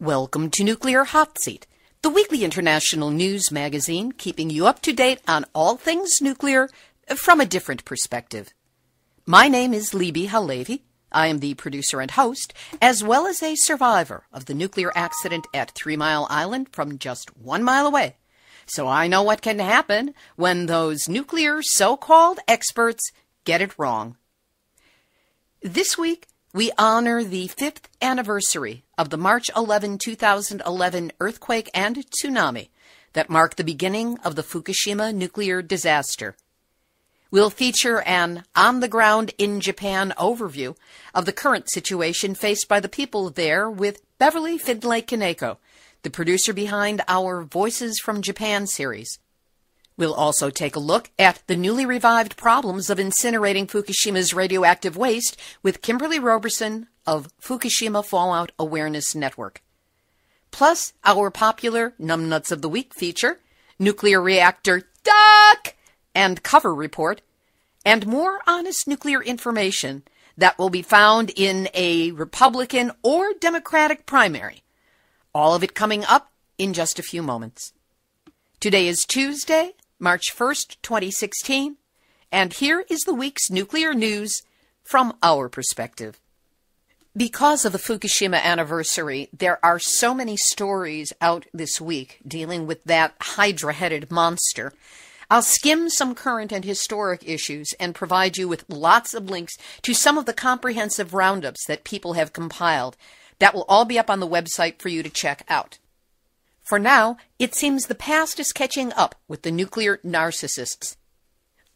Welcome to Nuclear Hot Seat, the weekly international news magazine keeping you up to date on all things nuclear from a different perspective. My name is Libby Halevi. I am the producer and host, as well as a survivor of the nuclear accident at 3 Mile Island from just 1 mile away. So I know what can happen when those nuclear so-called experts get it wrong. This week, we honor the 5th anniversary of the March 11, 2011 earthquake and tsunami that marked the beginning of the Fukushima nuclear disaster. We'll feature an on-the-ground in Japan overview of the current situation faced by the people there with Beverly Findlay-Kaneko, the producer behind our Voices from Japan series. We'll also take a look at the newly revived problems of incinerating Fukushima's radioactive waste with Kimberly Roberson of Fukushima Fallout Awareness Network. Plus, our popular Numbnuts of the Week feature, Nuclear Reactor Duck and Cover Report, and more honest nuclear information that will be found in a Republican or Democratic primary. All of it coming up in just a few moments. Today is Tuesday, March 1st, 2016, and here is the week's nuclear news from our perspective. Because of the Fukushima anniversary, there are so many stories out this week dealing with that hydra-headed monster. I'll skim some current and historic issues and provide you with lots of links to some of the comprehensive roundups that people have compiled. That will all be up on the website for you to check out. For now, it seems the past is catching up with the nuclear narcissists.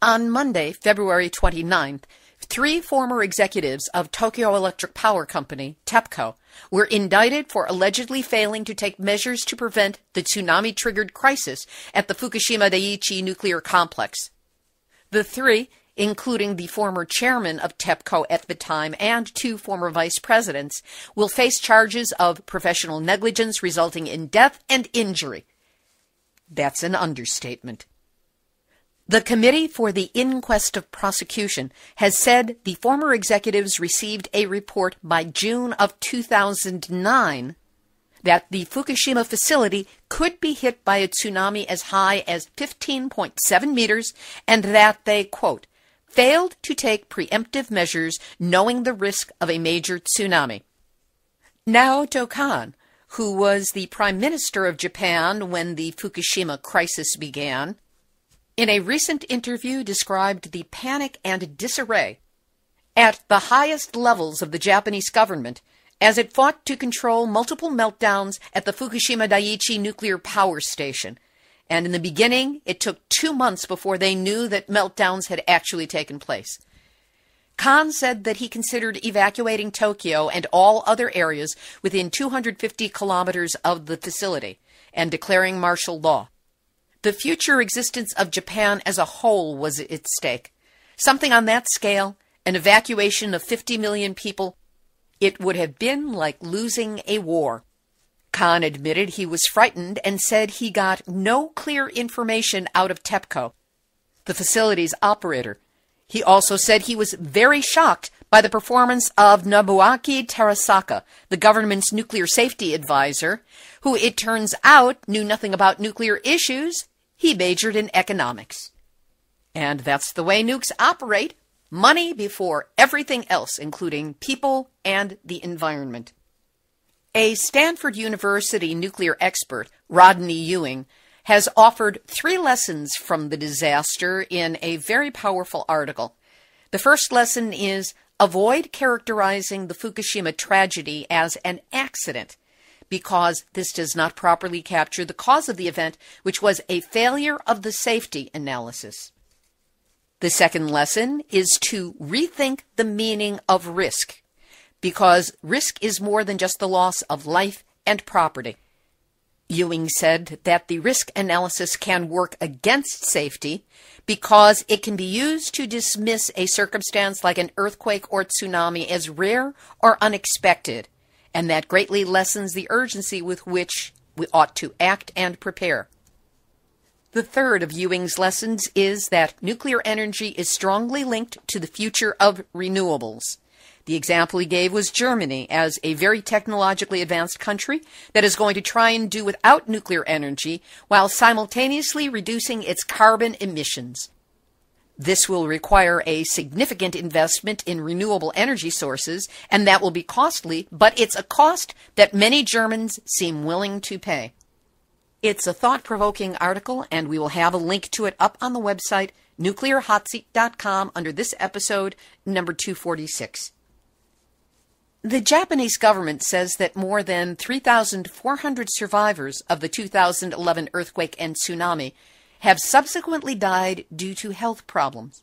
On Monday, February 29th, three former executives of Tokyo Electric Power Company, TEPCO, were indicted for allegedly failing to take measures to prevent the tsunami-triggered crisis at the Fukushima Daiichi nuclear complex. The three, including the former chairman of TEPCO at the time and two former vice presidents, will face charges of professional negligence resulting in death and injury. That's an understatement. The Committee for the Inquest of Prosecution has said the former executives received a report by June of 2009 that the Fukushima facility could be hit by a tsunami as high as 15.7 meters and that they, quote, failed to take preemptive measures knowing the risk of a major tsunami. Naoto Kan, who was the Prime Minister of Japan when the Fukushima crisis began, in a recent interview described the panic and disarray at the highest levels of the Japanese government as it fought to control multiple meltdowns at the Fukushima Daiichi nuclear power station. And in the beginning, it took 2 months before they knew that meltdowns had actually taken place. Kan said that he considered evacuating Tokyo and all other areas within 250 kilometers of the facility and declaring martial law. The future existence of Japan as a whole was at stake. Something on that scale, an evacuation of 50 million people, it would have been like losing a war. Kan admitted he was frightened and said he got no clear information out of TEPCO, the facility's operator. He also said he was very shocked by the performance of Nobuaki Terasaki, the government's nuclear safety advisor, who it turns out knew nothing about nuclear issues. He majored in economics. And that's the way nukes operate. Money before everything else, including people and the environment. A Stanford University nuclear expert, Rodney Ewing, has offered three lessons from the disaster in a very powerful article. The first lesson is avoid characterizing the Fukushima tragedy as an accident, because this does not properly capture the cause of the event, which was a failure of the safety analysis. The second lesson is to rethink the meaning of risk, because risk is more than just the loss of life and property. Ewing said that the risk analysis can work against safety because it can be used to dismiss a circumstance like an earthquake or tsunami as rare or unexpected, and that greatly lessens the urgency with which we ought to act and prepare. The third of Ewing's lessons is that nuclear energy is strongly linked to the future of renewables. The example he gave was Germany as a very technologically advanced country that is going to try and do without nuclear energy while simultaneously reducing its carbon emissions. This will require a significant investment in renewable energy sources, and that will be costly, but it's a cost that many Germans seem willing to pay. It's a thought-provoking article, and we will have a link to it up on the website nuclearhotseat.com under this episode, number 246. The Japanese government says that more than 3,400 survivors of the 2011 earthquake and tsunami have subsequently died due to health problems.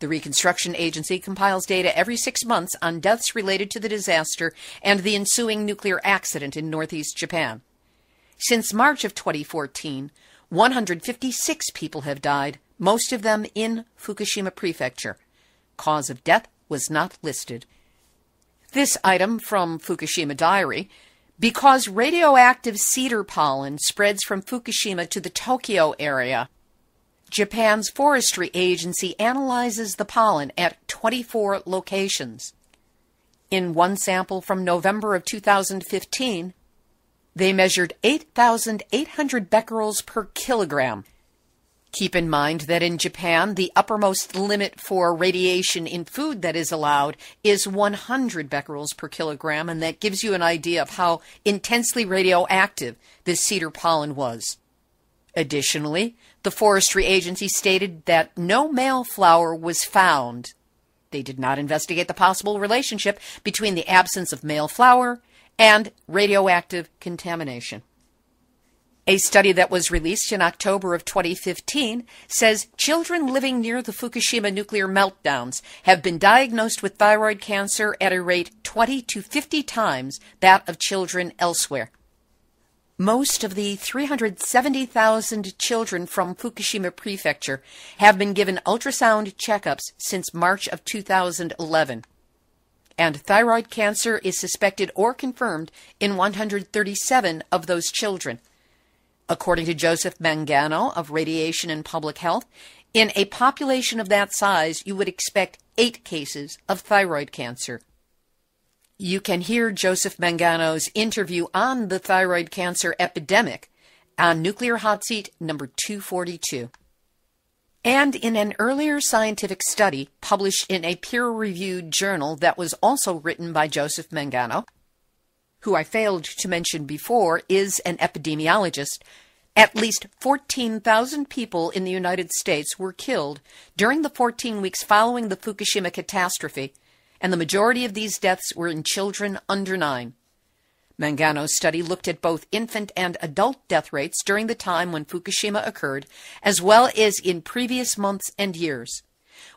The Reconstruction Agency compiles data every 6 months on deaths related to the disaster and the ensuing nuclear accident in northeast Japan. Since March of 2014, 156 people have died, most of them in Fukushima Prefecture. Cause of death was not listed. This item from Fukushima Diary: because radioactive cedar pollen spreads from Fukushima to the Tokyo area, Japan's Forestry Agency analyzes the pollen at 24 locations. In one sample from November of 2015, they measured 8,800 becquerels per kilogram. Keep in mind that in Japan, the uppermost limit for radiation in food that is allowed is 100 becquerels per kilogram, and that gives you an idea of how intensely radioactive this cedar pollen was. Additionally, the Forestry Agency stated that no male flower was found. They did not investigate the possible relationship between the absence of male flower and radioactive contamination. A study that was released in October of 2015 says children living near the Fukushima nuclear meltdowns have been diagnosed with thyroid cancer at a rate 20 to 50 times that of children elsewhere. Most of the 370,000 children from Fukushima Prefecture have been given ultrasound checkups since March of 2011. And thyroid cancer is suspected or confirmed in 137 of those children. According to Joseph Mangano of Radiation and Public Health, in a population of that size, you would expect 8 cases of thyroid cancer. You can hear Joseph Mangano's interview on the thyroid cancer epidemic on Nuclear Hot Seat number 242. And in an earlier scientific study published in a peer-reviewed journal that was also written by Joseph Mangano, who I failed to mention before is an epidemiologist, at least 14,000 people in the United States were killed during the 14 weeks following the Fukushima catastrophe, and the majority of these deaths were in children under 9. Mangano's study looked at both infant and adult death rates during the time when Fukushima occurred, as well as in previous months and years.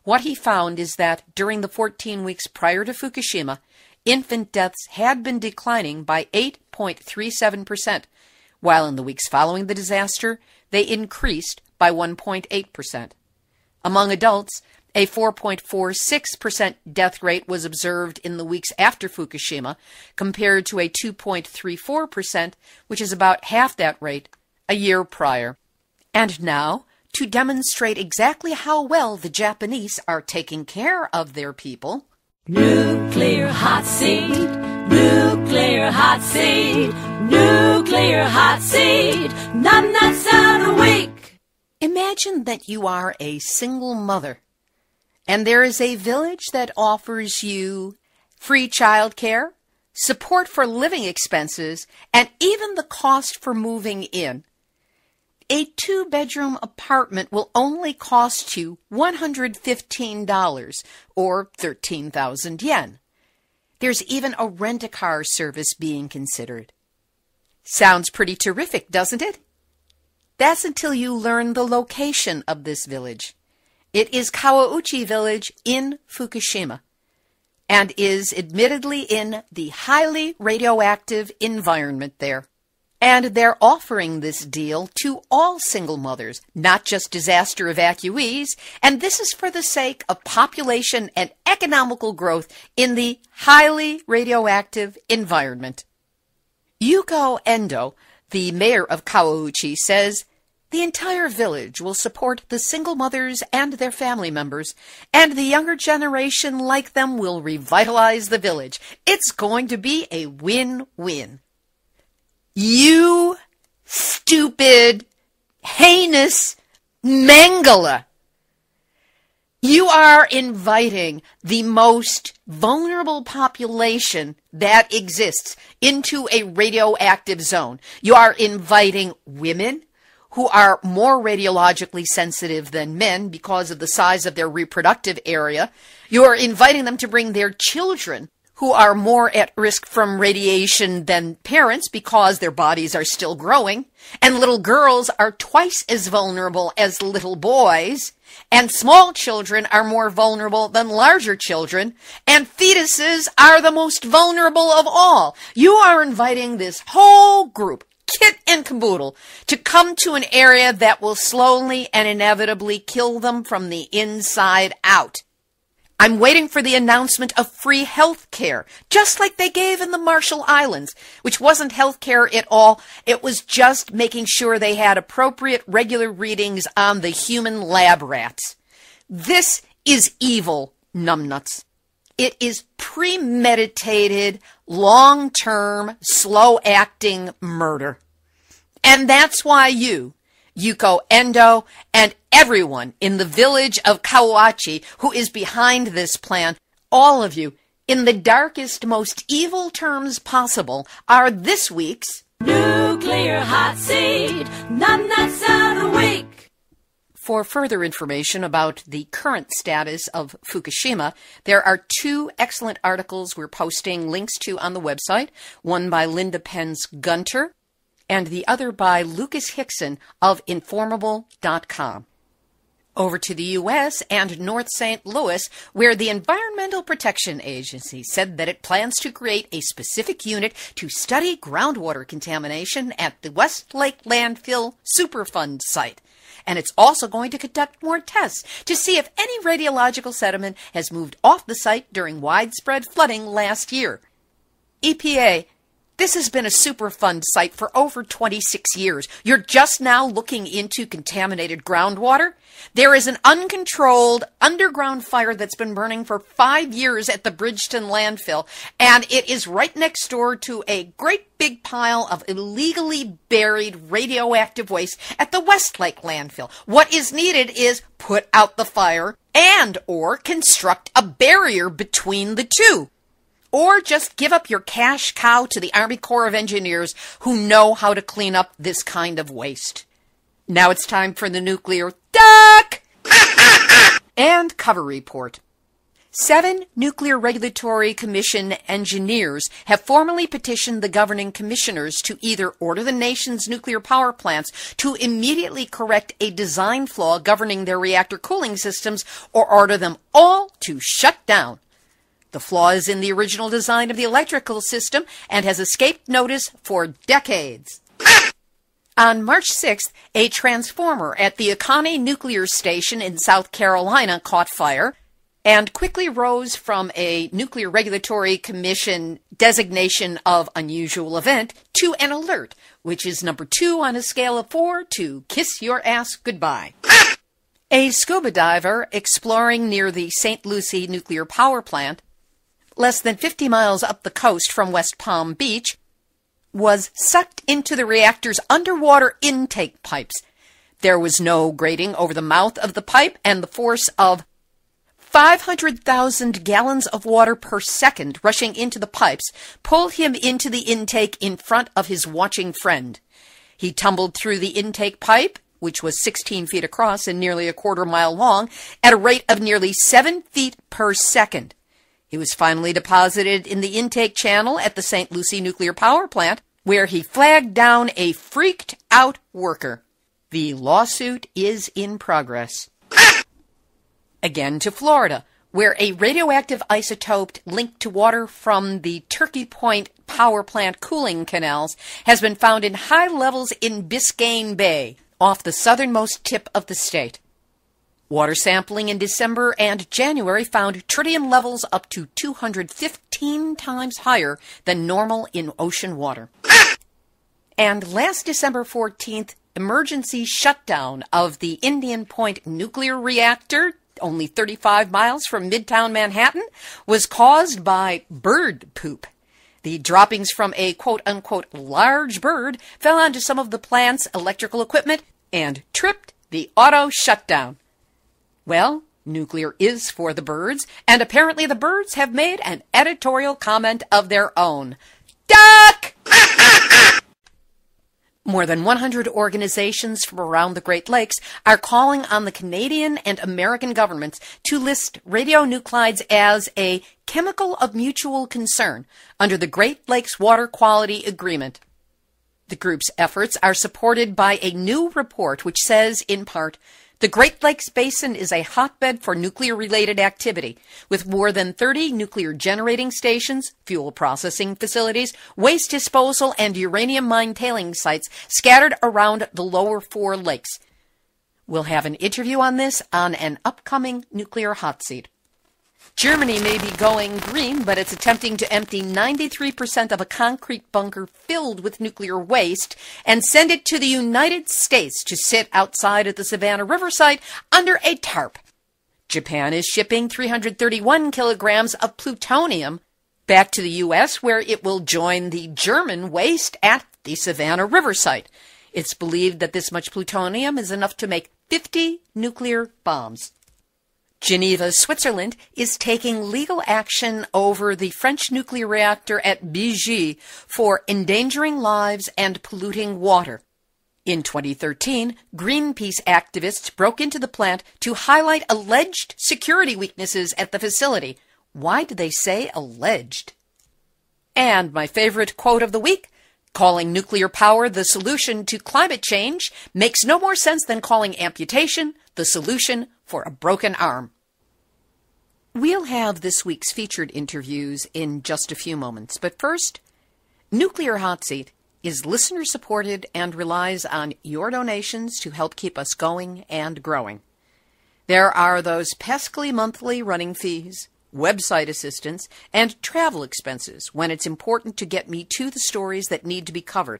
What he found is that during the 14 weeks prior to Fukushima, infant deaths had been declining by 8.37%, while in the weeks following the disaster, they increased by 1.8%. Among adults, a 4.46% death rate was observed in the weeks after Fukushima, compared to a 2.34%, which is about half that rate, a year prior. And now, to demonstrate exactly how well the Japanese are taking care of their people, Nuclear Hot Seat, Nuclear Hot Seat, Nuclear Hot Seat, I'm not sound awake. Imagine that you are a single mother, and there is a village that offers you free childcare, support for living expenses, and even the cost for moving in. A 2-bedroom apartment will only cost you $115, or 13,000 yen. There's even a rent-a-car service being considered. Sounds pretty terrific, doesn't it? That's until you learn the location of this village. It is Kawauchi Village in Fukushima, and is admittedly in the highly radioactive environment there. And they're offering this deal to all single mothers, not just disaster evacuees, and this is for the sake of population and economical growth in the highly radioactive environment. Yuko Endo, the mayor of Kawauchi, says, The entire village will support the single mothers and their family members, and the younger generation like them will revitalize the village. It's going to be a win-win. You stupid, heinous mangala. You are inviting the most vulnerable population that exists into a radioactive zone. You are inviting women who are more radiologically sensitive than men because of the size of their reproductive area. You are inviting them to bring their children who are more at risk from radiation than parents because their bodies are still growing. And little girls are twice as vulnerable as little boys. And small children are more vulnerable than larger children, and fetuses are the most vulnerable of all. You are inviting this whole group, kit and caboodle, to come to an area that will slowly and inevitably kill them from the inside out. I'm waiting for the announcement of free health care, just like they gave in the Marshall Islands, which wasn't health care at all. It was just making sure they had appropriate regular readings on the human lab rats. This is evil, numbnuts. It is premeditated, long-term, slow-acting murder. And that's why you, Yuko Endo, and everyone in the village of Kawauchi who is behind this plan, all of you, in the darkest, most evil terms possible, are this week's Nuclear Hot Seat Numbnuts of the Week. For further information about the current status of Fukushima, there are two excellent articles we're posting links to on the website, one by Linda Penn's Gunter, and the other by Lucas Hickson of Informable.com. Over to the U.S. and North St. Louis, where the Environmental Protection Agency said that it plans to create a specific unit to study groundwater contamination at the Westlake Landfill Superfund site. And it's also going to conduct more tests to see if any radiological sediment has moved off the site during widespread flooding last year. EPA, this has been a Superfund site for over 26 years. You're just now looking into contaminated groundwater? There is an uncontrolled underground fire that's been burning for 5 years at the Bridgeton landfill, and it is right next door to a great big pile of illegally buried radioactive waste at the Westlake landfill. What is needed is put out the fire and or construct a barrier between the two. Or just give up your cash cow to the Army Corps of Engineers who know how to clean up this kind of waste. Now it's time for the nuclear duck and cover report. 7 Nuclear Regulatory Commission engineers have formally petitioned the governing commissioners to either order the nation's nuclear power plants to immediately correct a design flaw governing their reactor cooling systems or order them all to shut down. The flaw is in the original design of the electrical system and has escaped notice for decades. On March 6th, a transformer at the Akane Nuclear Station in South Carolina caught fire and quickly rose from a Nuclear Regulatory Commission designation of unusual event to an alert, which is number 2 on a scale of 4 to kiss your ass goodbye. A scuba diver exploring near the St. Lucie nuclear power plant less than 50 miles up the coast from West Palm Beach, was sucked into the reactor's underwater intake pipes. There was no grating over the mouth of the pipe, and the force of 500,000 gallons of water per second rushing into the pipes pulled him into the intake in front of his watching friend. He tumbled through the intake pipe, which was 16 feet across and nearly a quarter mile long, at a rate of nearly 7 feet per second. He was finally deposited in the intake channel at the St. Lucie nuclear power plant, where he flagged down a freaked-out worker. The lawsuit is in progress. Again to Florida, where a radioactive isotope linked to water from the Turkey Point power plant cooling canals has been found in high levels in Biscayne Bay, off the southernmost tip of the state. Water sampling in December and January found tritium levels up to 215 times higher than normal in ocean water. And last December 14th, emergency shutdown of the Indian Point nuclear reactor, only 35 miles from Midtown Manhattan, was caused by bird poop. The droppings from a quote-unquote large bird fell onto some of the plant's electrical equipment and tripped the auto shutdown. Well, nuclear is for the birds, and apparently the birds have made an editorial comment of their own. Duck! More than 100 organizations from around the Great Lakes are calling on the Canadian and American governments to list radionuclides as a chemical of mutual concern under the Great Lakes Water Quality Agreement. The group's efforts are supported by a new report which says, in part, the Great Lakes Basin is a hotbed for nuclear-related activity, with more than 30 nuclear generating stations, fuel processing facilities, waste disposal, and uranium mine tailing sites scattered around the lower four lakes. We'll have an interview on this on an upcoming nuclear hot seat. Germany may be going green, but it's attempting to empty 93% of a concrete bunker filled with nuclear waste and send it to the United States to sit outside at the Savannah Riverside under a tarp. Japan is shipping 331 kilograms of plutonium back to the U.S., where it will join the German waste at the Savannah Riverside. It's believed that this much plutonium is enough to make 50 nuclear bombs. Geneva, Switzerland, is taking legal action over the French nuclear reactor at Béji for endangering lives and polluting water. In 2013, Greenpeace activists broke into the plant to highlight alleged security weaknesses at the facility. Why do they say alleged? And my favorite quote of the week, calling nuclear power the solution to climate change makes no more sense than calling amputation the solution for a broken arm. We'll have this week's featured interviews in just a few moments, but first, Nuclear Hot Seat is listener-supported and relies on your donations to help keep us going and growing. There are those pesky monthly running fees, website assistance, and travel expenses when it's important to get me to the stories that need to be covered.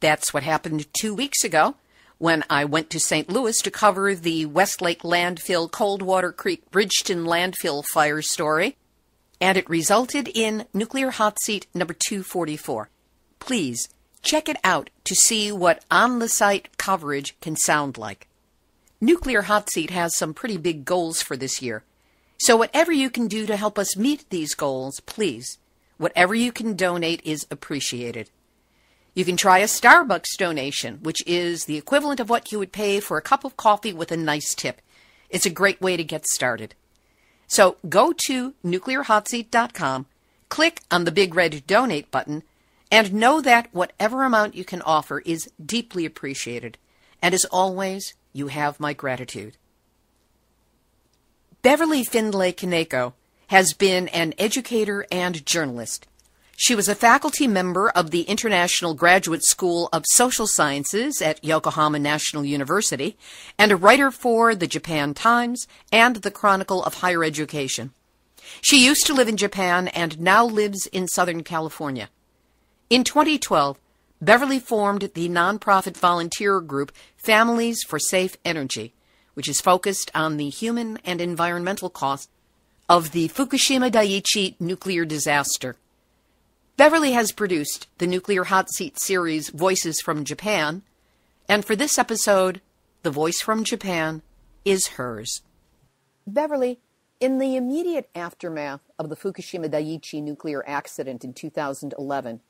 That's what happened 2 weeks ago, when I went to St. Louis to cover the Westlake Landfill, Coldwater Creek, Bridgeton Landfill fire story, and it resulted in Nuclear Hot Seat number 244. Please check it out to see what on-the-site coverage can sound like. Nuclear Hot Seat has some pretty big goals for this year, so whatever you can do to help us meet these goals, please, whatever you can donate is appreciated. You can try a Starbucks donation, which is the equivalent of what you would pay for a cup of coffee with a nice tip. It's a great way to get started. So go to nuclearhotseat.com, click on the big red donate button, and know that whatever amount you can offer is deeply appreciated. And as always, you have my gratitude. Beverly Findlay-Kaneko has been an educator and journalist. She was a faculty member of the International Graduate School of Social Sciences at Yokohama National University and a writer for the Japan Times and the Chronicle of Higher Education. She used to live in Japan and now lives in Southern California. In 2012, Beverly formed the nonprofit volunteer group Families for Safe Energy, which is focused on the human and environmental costs of the Fukushima Daiichi nuclear disaster. Beverly has produced the Nuclear Hot Seat series Voices from Japan, and for this episode, the voice from Japan is hers. Beverly, in the immediate aftermath of the Fukushima Daiichi nuclear accident in 2011,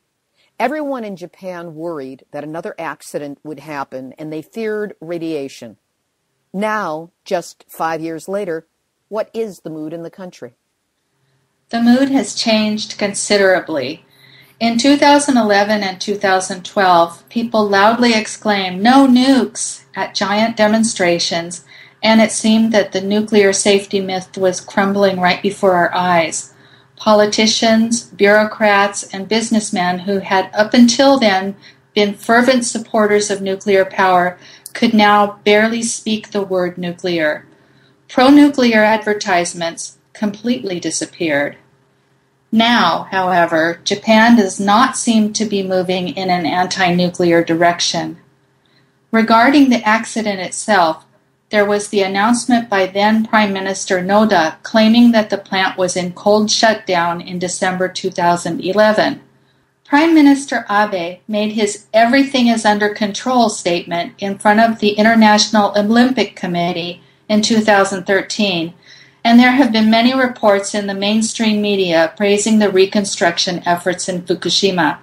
everyone in Japan worried that another accident would happen, and they feared radiation. Now, just 5 years later, what is the mood in the country? The mood has changed considerably. In 2011 and 2012, people loudly exclaimed, "No nukes," at giant demonstrations, and it seemed that the nuclear safety myth was crumbling right before our eyes. Politicians, bureaucrats, and businessmen who had up until then been fervent supporters of nuclear power could now barely speak the word nuclear. Pro-nuclear advertisements completely disappeared. Now, however, Japan does not seem to be moving in an anti-nuclear direction. Regarding the accident itself, there was the announcement by then Prime Minister Noda claiming that the plant was in cold shutdown in December 2011. Prime Minister Abe made his "everything is under control" statement in front of the International Olympic Committee in 2013, and there have been many reports in the mainstream media praising the reconstruction efforts in Fukushima.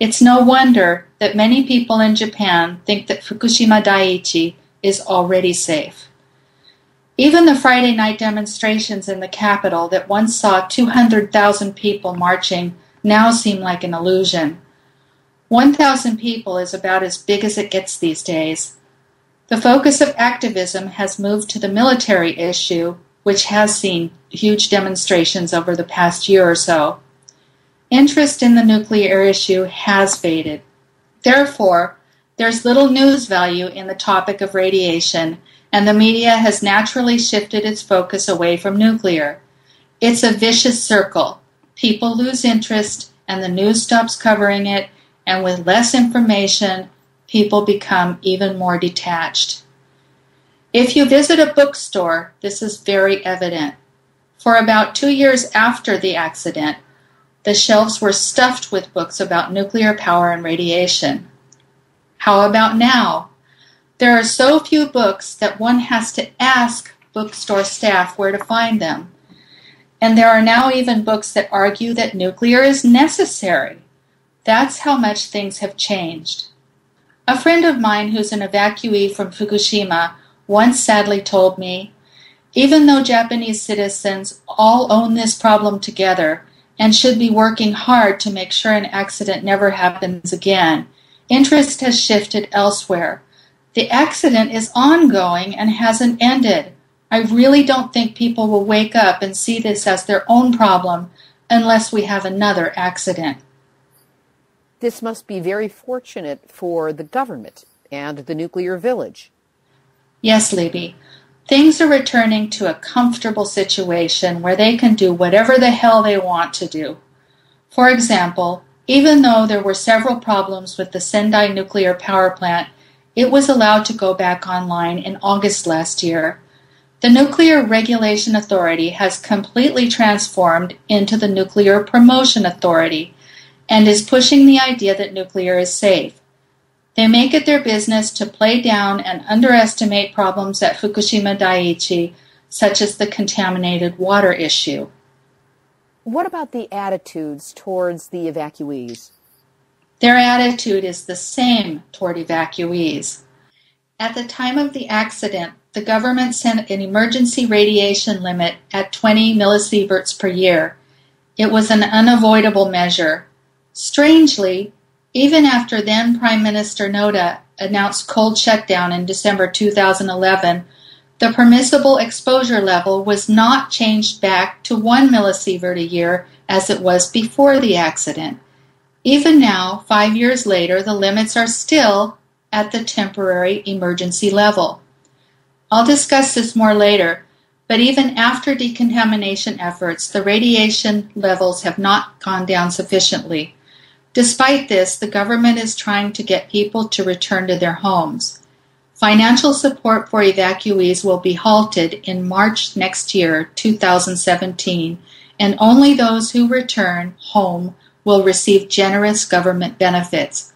It's no wonder that many people in Japan think that Fukushima Daiichi is already safe. Even the Friday night demonstrations in the capital that once saw 200,000 people marching now seem like an illusion. 1,000 people is about as big as it gets these days. The focus of activism has moved to the military issue, which has seen huge demonstrations over the past year or so. Interest in the nuclear issue has faded. Therefore, there's little news value in the topic of radiation, and the media has naturally shifted its focus away from nuclear. It's a vicious circle. People lose interest, and the news stops covering it, and with less information, people become even more detached. If you visit a bookstore, this is very evident. For about 2 years after the accident, the shelves were stuffed with books about nuclear power and radiation. How about now? There are so few books that one has to ask bookstore staff where to find them. And there are now even books that argue that nuclear is necessary. That's how much things have changed. A friend of mine who's an evacuee from Fukushima once sadly told me, even though Japanese citizens all own this problem together and should be working hard to make sure an accident never happens again, interest has shifted elsewhere. The accident is ongoing and hasn't ended. I really don't think people will wake up and see this as their own problem unless we have another accident. This must be very fortunate for the government and the nuclear village. Yes, Libby. Things are returning to a comfortable situation where they can do whatever the hell they want to do. For example, even though there were several problems with the Sendai nuclear power plant, it was allowed to go back online in August last year. The Nuclear Regulation Authority has completely transformed into the Nuclear Promotion Authority and is pushing the idea that nuclear is safe. They make it their business to play down and underestimate problems at Fukushima Daiichi, such as the contaminated water issue. What about the attitudes towards the evacuees? Their attitude is the same toward evacuees. At the time of the accident, the government sent an emergency radiation limit at 20 millisieverts per year. It was an unavoidable measure. Strangely, even after then Prime Minister Noda announced cold shutdown in December 2011, the permissible exposure level was not changed back to 1 millisievert a year as it was before the accident. Even now, 5 years later, the limits are still at the temporary emergency level. I'll discuss this more later, but even after decontamination efforts, the radiation levels have not gone down sufficiently. Despite this, the government is trying to get people to return to their homes. Financial support for evacuees will be halted in March next year, 2017, and only those who return home will receive generous government benefits.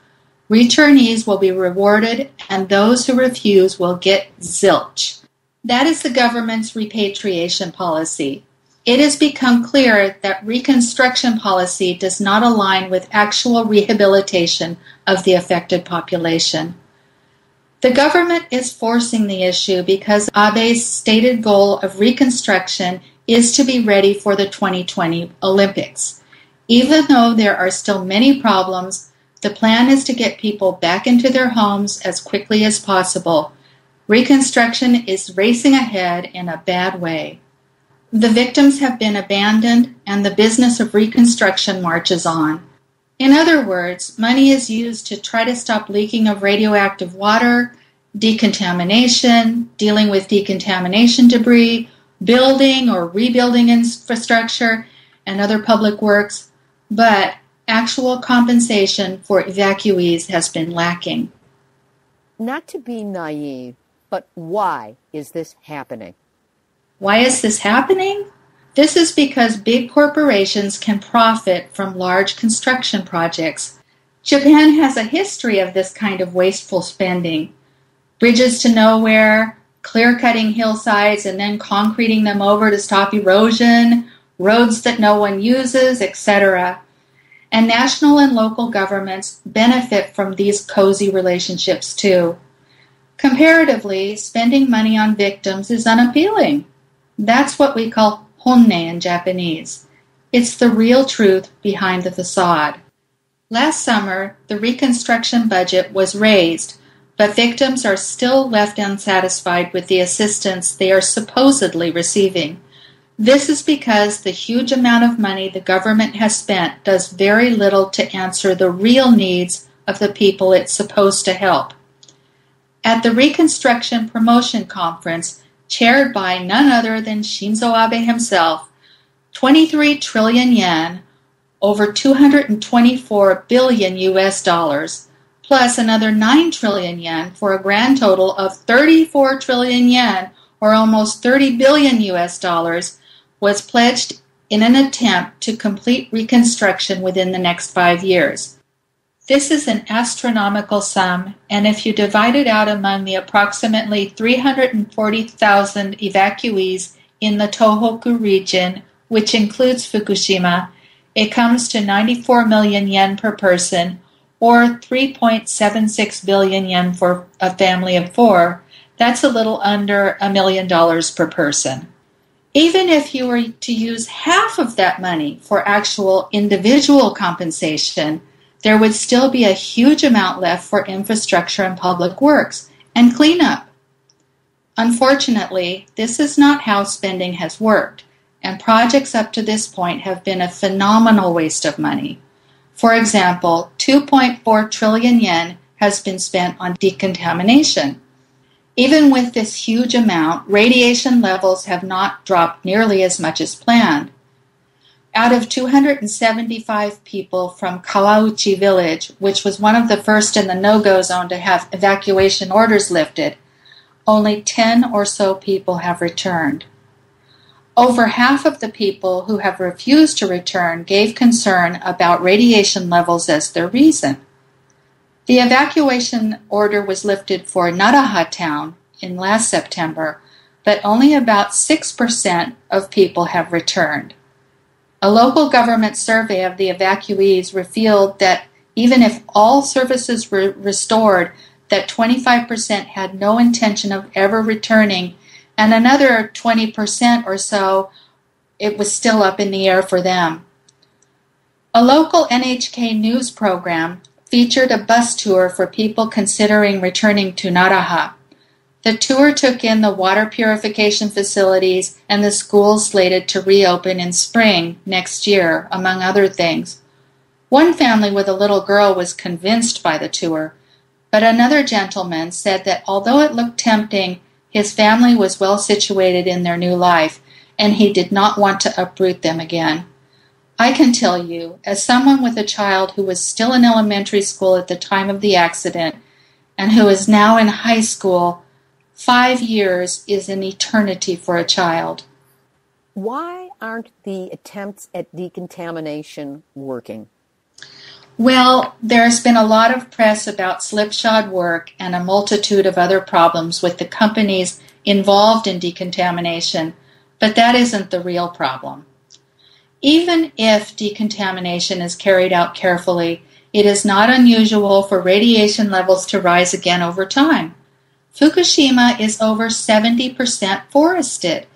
Returnees will be rewarded, and those who refuse will get zilch. That is the government's repatriation policy. It has become clear that reconstruction policy does not align with actual rehabilitation of the affected population. The government is forcing the issue because Abe's stated goal of reconstruction is to be ready for the 2020 Olympics. Even though there are still many problems, the plan is to get people back into their homes as quickly as possible. Reconstruction is racing ahead in a bad way. The victims have been abandoned, and the business of reconstruction marches on. In other words, money is used to try to stop leaking of radioactive water, decontamination, dealing with decontamination debris, building or rebuilding infrastructure, and other public works, but actual compensation for evacuees has been lacking. Not to be naive, but why is this happening? Why is this happening? This is because big corporations can profit from large construction projects. Japan has a history of this kind of wasteful spending. Bridges to nowhere, clear-cutting hillsides and then concreting them over to stop erosion, roads that no one uses, etc. And national and local governments benefit from these cozy relationships too. Comparatively, spending money on victims is unappealing. That's what we call honne in Japanese. It's the real truth behind the facade. Last summer, the reconstruction budget was raised, but victims are still left unsatisfied with the assistance they are supposedly receiving. This is because the huge amount of money the government has spent does very little to answer the real needs of the people it's supposed to help. At the Reconstruction Promotion Conference, chaired by none other than Shinzo Abe himself, 23 trillion yen, over $224 billion, plus another 9 trillion yen for a grand total of 34 trillion yen, or almost $30 billion, was pledged in an attempt to complete reconstruction within the next 5 years. This is an astronomical sum, and if you divide it out among the approximately 340,000 evacuees in the Tohoku region, which includes Fukushima, it comes to 94 million yen per person, or 3.76 billion yen for a family of four. That's a little under $1 million per person. Even if you were to use half of that money for actual individual compensation, there would still be a huge amount left for infrastructure and public works and cleanup. Unfortunately, this is not how spending has worked, and projects up to this point have been a phenomenal waste of money. For example, 2.4 trillion yen has been spent on decontamination. Even with this huge amount, radiation levels have not dropped nearly as much as planned. Out of 275 people from Kawauchi Village, which was one of the first in the no-go zone to have evacuation orders lifted, only 10 or so people have returned. Over half of the people who have refused to return gave concern about radiation levels as their reason. The evacuation order was lifted for Naraha Town in last September, but only about 6% of people have returned. A local government survey of the evacuees revealed that even if all services were restored, that 25% had no intention of ever returning, and another 20% or so, it was still up in the air for them. A local NHK news program featured a bus tour for people considering returning to Naraha. The tour took in the water purification facilities and the schools slated to reopen in spring next year, among other things. One family with a little girl was convinced by the tour, but another gentleman said that although it looked tempting, his family was well situated in their new life, and he did not want to uproot them again. I can tell you, as someone with a child who was still in elementary school at the time of the accident, and who is now in high school, 5 years is an eternity for a child. Why aren't the attempts at decontamination working? Well, there's been a lot of press about slipshod work and a multitude of other problems with the companies involved in decontamination, but that isn't the real problem. Even if decontamination is carried out carefully, it is not unusual for radiation levels to rise again over time. Fukushima is over 70% forested,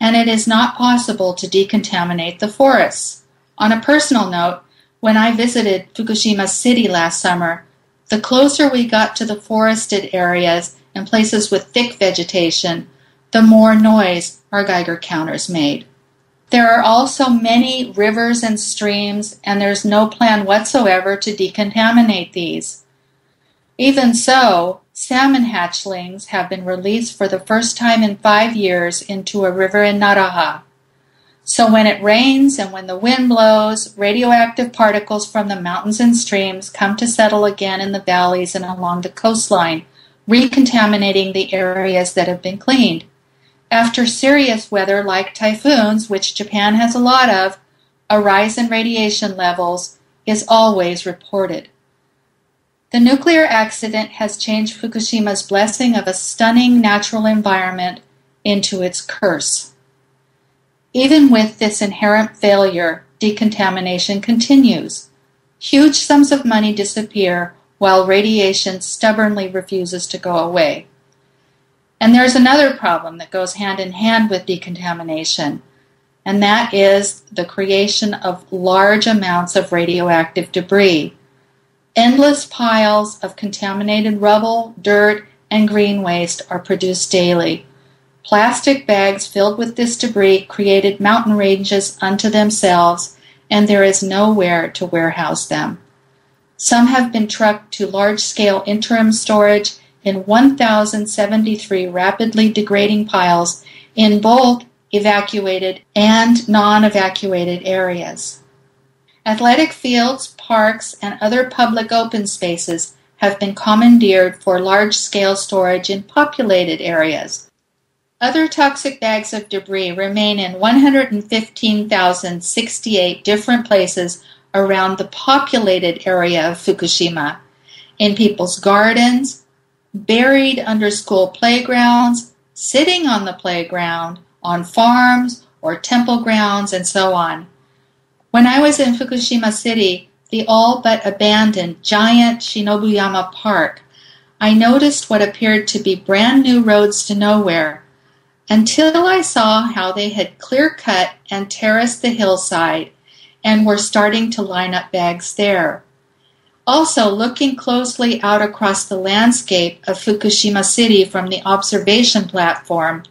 and it is not possible to decontaminate the forests. On a personal note, when I visited Fukushima City last summer, the closer we got to the forested areas and places with thick vegetation, the more noise our Geiger counters made. There are also many rivers and streams, and there's no plan whatsoever to decontaminate these. Even so, salmon hatchlings have been released for the first time in 5 years into a river in Naraha. So when it rains and when the wind blows, radioactive particles from the mountains and streams come to settle again in the valleys and along the coastline, recontaminating the areas that have been cleaned. After serious weather like typhoons, which Japan has a lot of, a rise in radiation levels is always reported. The nuclear accident has changed Fukushima's blessing of a stunning natural environment into its curse. Even with this inherent failure, decontamination continues. Huge sums of money disappear while radiation stubbornly refuses to go away. And there's another problem that goes hand in hand with decontamination, and that is the creation of large amounts of radioactive debris. Endless piles of contaminated rubble, dirt, and green waste are produced daily. Plastic bags filled with this debris created mountain ranges unto themselves, and there is nowhere to warehouse them. Some have been trucked to large-scale interim storage in 1,073 rapidly degrading piles in both evacuated and non-evacuated areas. Athletic fields, parks, and other public open spaces have been commandeered for large-scale storage in populated areas. Other toxic bags of debris remain in 115,068 different places around the populated area of Fukushima, in people's gardens, buried under school playgrounds, sitting on the playground, on farms or temple grounds, and so on. When I was in Fukushima City, the all but abandoned giant Shinobuyama Park, I noticed what appeared to be brand new roads to nowhere, until I saw how they had clear-cut and terraced the hillside and were starting to line up bags there. Also, looking closely out across the landscape of Fukushima City from the observation platform,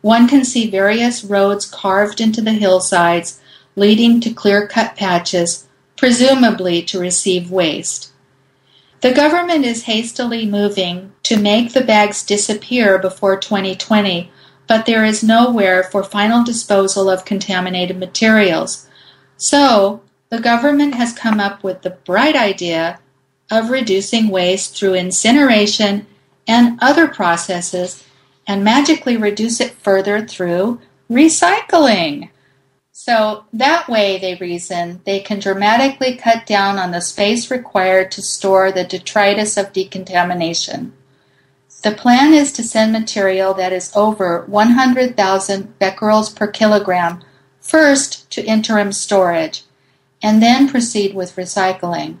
one can see various roads carved into the hillsides leading to clear-cut patches, presumably to receive waste. The government is hastily moving to make the bags disappear before 2020, but there is nowhere for final disposal of contaminated materials. So, the government has come up with the bright idea of reducing waste through incineration and other processes, and magically reduce it further through recycling. So, that way, they reason, they can dramatically cut down on the space required to store the detritus of decontamination. The plan is to send material that is over 100,000 becquerels per kilogram first to interim storage, and then proceed with recycling.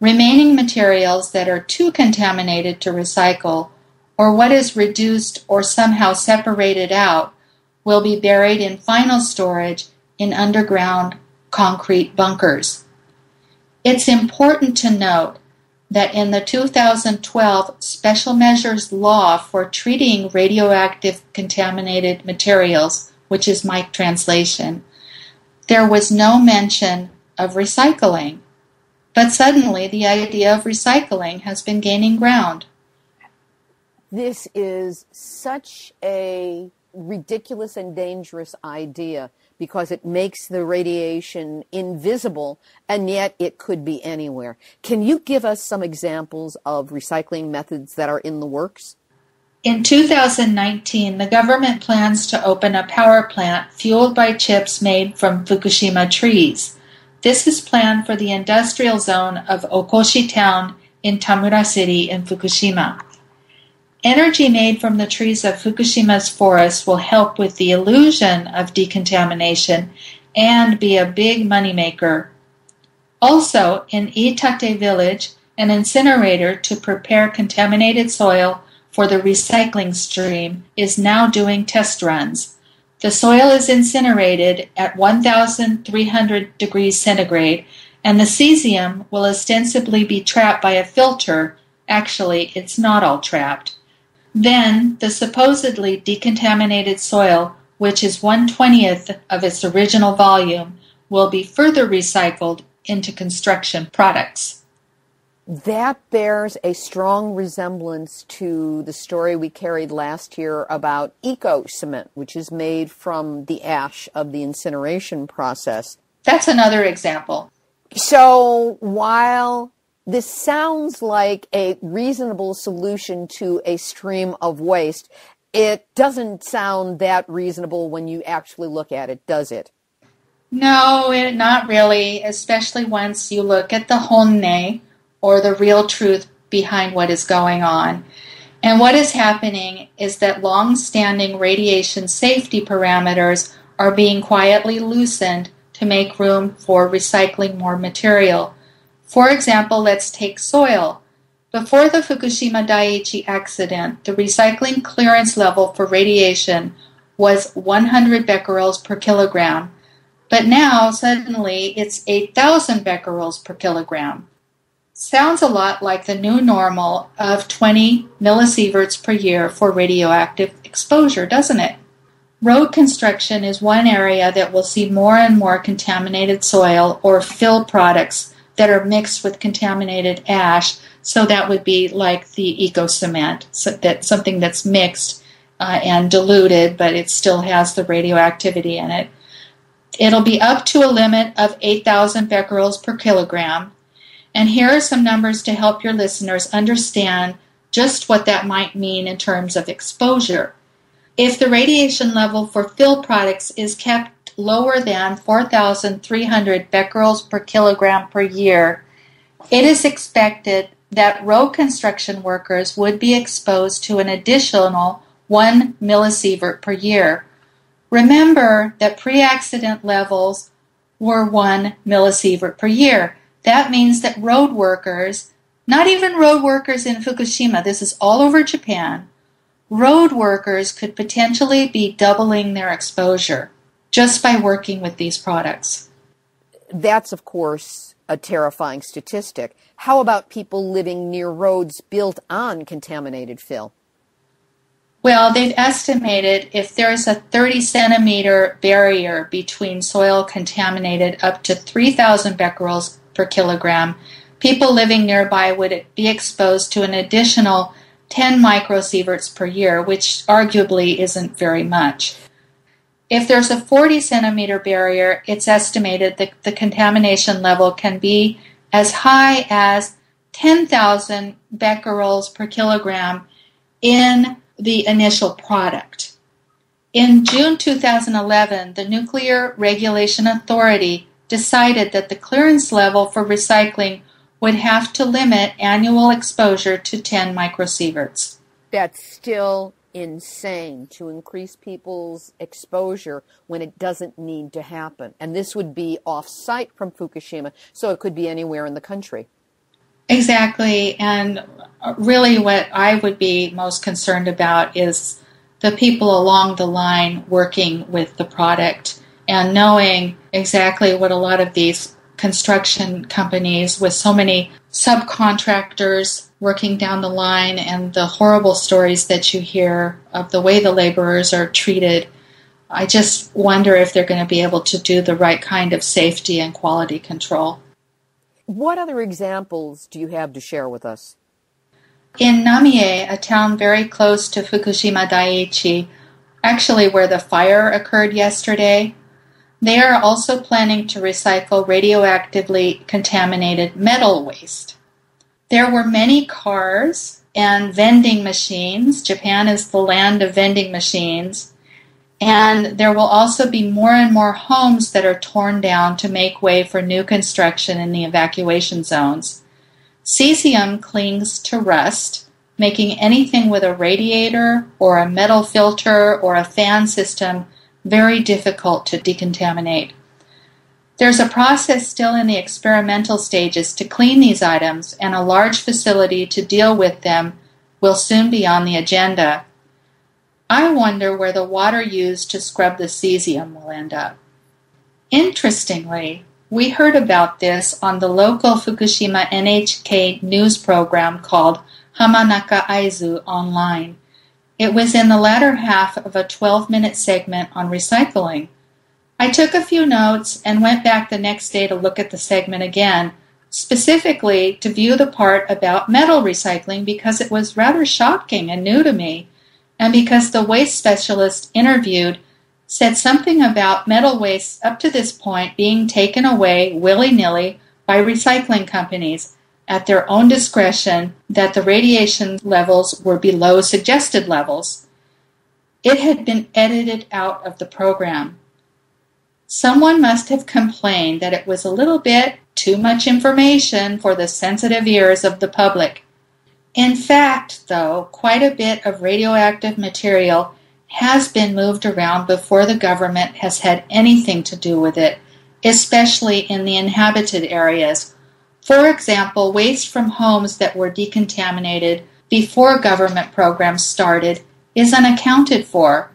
Remaining materials that are too contaminated to recycle, or what is reduced or somehow separated out, will be buried in final storage in underground concrete bunkers. It's important to note that in the 2012 Special Measures Law for Treating Radioactive Contaminated Materials, which is my translation, there was no mention of recycling. But suddenly the idea of recycling has been gaining ground. This is such a ridiculous and dangerous idea because it makes the radiation invisible, and yet it could be anywhere. Can you give us some examples of recycling methods that are in the works? In 2019, the government plans to open a power plant fueled by chips made from Fukushima trees. This is planned for the industrial zone of Okoshi Town in Tamura City in Fukushima. Energy made from the trees of Fukushima's forests will help with the illusion of decontamination and be a big moneymaker. Also, in Itate Village, an incinerator to prepare contaminated soil for the recycling stream is now doing test runs. The soil is incinerated at 1,300 degrees centigrade, and the cesium will ostensibly be trapped by a filter. Actually, it's not all trapped. Then, the supposedly decontaminated soil, which is 1/20th of its original volume, will be further recycled into construction products. That bears a strong resemblance to the story we carried last year about eco-cement, which is made from the ash of the incineration process. That's another example. So while this sounds like a reasonable solution to a stream of waste, it doesn't sound that reasonable when you actually look at it, does it? No, not really, especially once you look at the honne, or the real truth behind what is going on. And what is happening is that long-standing radiation safety parameters are being quietly loosened to make room for recycling more material. For example, let's take soil. Before the Fukushima Daiichi accident, the recycling clearance level for radiation was 100 becquerels per kilogram. But now, suddenly, it's 8,000 becquerels per kilogram. Sounds a lot like the new normal of 20 millisieverts per year for radioactive exposure, doesn't it? Road construction is one area that will see more and more contaminated soil or fill products that are mixed with contaminated ash, so that would be like the eco-cement, so that's something that's mixed and diluted, but it still has the radioactivity in it. It'll be up to a limit of 8,000 becquerels per kilogram. And here are some numbers to help your listeners understand just what that might mean in terms of exposure. If the radiation level for fill products is kept lower than 4,300 becquerels per kilogram per year, it is expected that road construction workers would be exposed to an additional 1 millisievert per year. Remember that pre-accident levels were 1 millisievert per year. That means that road workers, not even road workers in Fukushima, this is all over Japan, road workers could potentially be doubling their exposure just by working with these products. That's, of course, a terrifying statistic. How about people living near roads built on contaminated fill? Well, they've estimated if there's a 30-centimeter barrier between soil contaminated up to 3,000 becquerels per kilogram, people living nearby would be exposed to an additional 10 microsieverts per year, which arguably isn't very much. If there's a 40-centimeter barrier, it's estimated that the contamination level can be as high as 10,000 becquerels per kilogram in the initial product. In June 2011, the Nuclear Regulation Authority decided that the clearance level for recycling would have to limit annual exposure to 10 microsieverts. That's still insane to increase people's exposure when it doesn't need to happen. And this would be off-site from Fukushima, so it could be anywhere in the country. Exactly. And really what I would be most concerned about is the people along the line working with the product and knowing exactly what a lot of these construction companies with so many subcontractors working down the line and the horrible stories that you hear of the way the laborers are treated, I just wonder if they're going to be able to do the right kind of safety and quality control. What other examples do you have to share with us? In Namie, a town very close to Fukushima Daiichi, actually where the fire occurred yesterday, they are also planning to recycle radioactively contaminated metal waste. There were many cars and vending machines. Japan is the land of vending machines. And there will also be more and more homes that are torn down to make way for new construction in the evacuation zones. Cesium clings to rust, making anything with a radiator or a metal filter or a fan system very difficult to decontaminate. There's a process still in the experimental stages to clean these items, and a large facility to deal with them will soon be on the agenda. I wonder where the water used to scrub the cesium will end up. Interestingly, we heard about this on the local Fukushima NHK news program called Hamanaka Aizu Online. It was in the latter half of a 12-minute segment on recycling. I took a few notes and went back the next day to look at the segment again, specifically to view the part about metal recycling because it was rather shocking and new to me, and because the waste specialist interviewed said something about metal waste up to this point being taken away willy-nilly by recycling companies at their own discretion, that the radiation levels were below suggested levels. It had been edited out of the program. Someone must have complained that it was a little bit too much information for the sensitive ears of the public. In fact, though, quite a bit of radioactive material has been moved around before the government has had anything to do with it, especially in the inhabited areas. For example, waste from homes that were decontaminated before government programs started is unaccounted for.